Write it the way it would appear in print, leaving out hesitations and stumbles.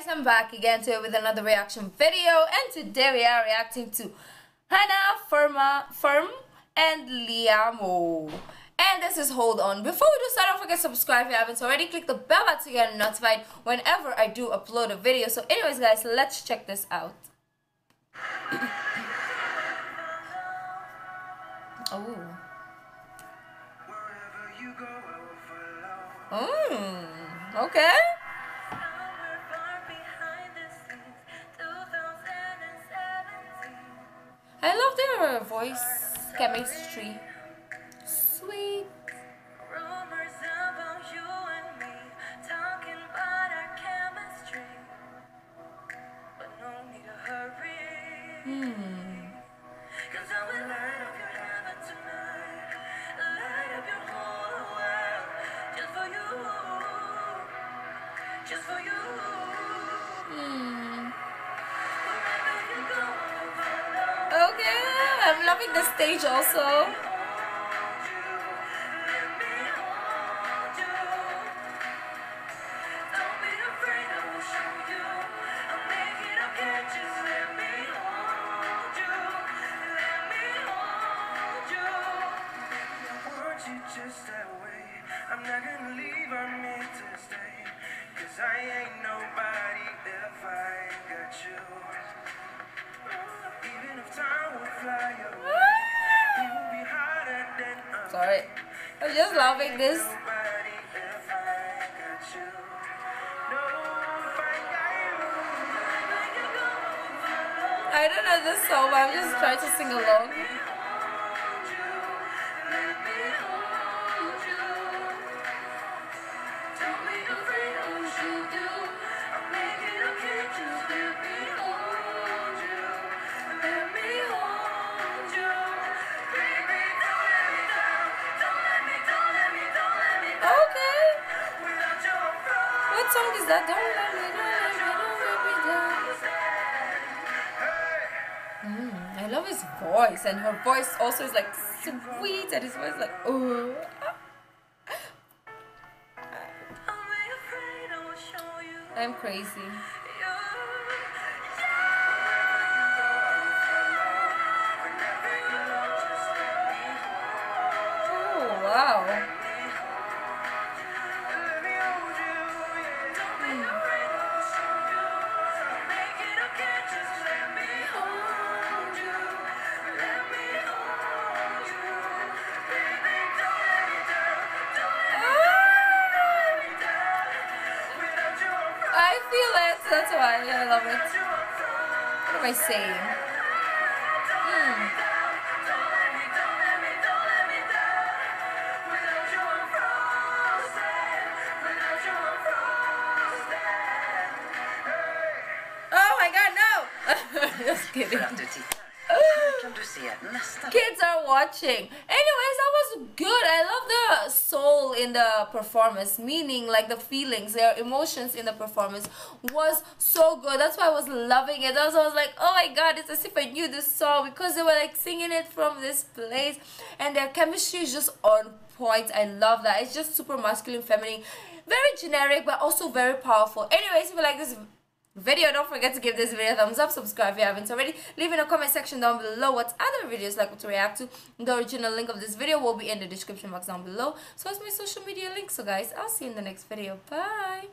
guys, I'm back again today with another reaction video, and today we are reacting to Hanna Ferm and LIAMOO, and this is Hold On. Before we do start, don't forget to subscribe if you haven't already. Click the bell button to get notified whenever I do upload a video. So anyways guys, let's check this out. Oh. Okay. I love their voice chemistry. Sweet. Rumors about you and me, talking about our chemistry, but no need to hurry. Cause I will light up your heaven tonight, light up your whole world, just for you, just for you. Okay, I'm loving the stage also. I'm not gonna leave, I'm here to stay, cause I ain't nobody if I ain't got you. Even if time will fly away, it will be harder than I'm. Sorry, I'm just loving this. I don't know this song, but I'm just trying to sing along. That don't let me down, I love his voice, and her voice also is like sweet, and his voice is like, oh. I'm crazy. Oh wow. That's why I love it. What am I saying? Oh my god, no! Just kidding. Kids are watching. Anyways, that was good. I love the soul in the performance, meaning like the feelings, their emotions in the performance was so good. That's why I was loving it. Also, I was like, oh my god, it's as if I knew this song, because they were like singing it from this place, and their chemistry is just on point. I love that. It's just super masculine, feminine, very generic, but also very powerful. Anyways, if you like this video, don't forget to give this video a thumbs up, subscribe if you haven't already, leave in a comment section down below what other videos like to react to. The original link of this video will be in the description box down below, so it's my social media link. So guys, I'll see you in the next video. Bye.